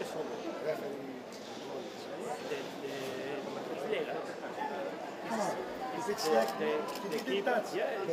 It's fun. The player. If it's like the kids.